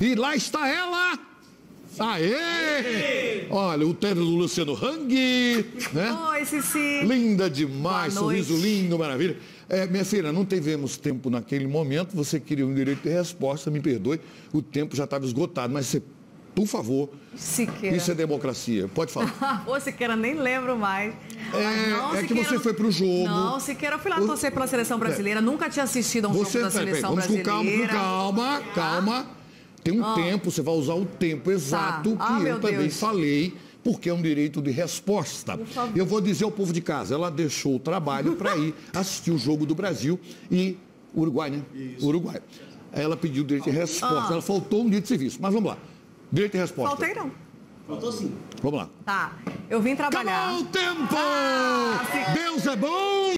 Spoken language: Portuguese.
E lá está ela. Aê! Olha, o tênis do Luciano Hang, né? Oi, Cici. Linda demais, sorriso lindo, maravilha. É, minha filha, não tivemos tempo naquele momento, você queria um direito de resposta, me perdoe, o tempo já estava esgotado, mas você, por favor, Sikêra. Isso é democracia, pode falar. Ô, Sikêra, nem lembro mais. É, não, é Sikêra, que você foi pro jogo. Não, Sikêra, eu fui lá torcer pela seleção brasileira, nunca tinha assistido a um jogo da seleção brasileira. Vamos com calma, calma. Tem um tempo, você vai usar o tempo exato, que eu também falei, porque é um direito de resposta. Eu vou dizer ao povo de casa, ela deixou o trabalho para ir assistir o jogo do Brasil e Uruguai, né? Isso. Uruguai. Ela pediu direito de resposta, ela faltou um dia de serviço, mas vamos lá. Direito de resposta. Faltei não. Faltou sim. Vamos lá. Tá, eu vim trabalhar. Acabou o tempo! Deus é bom!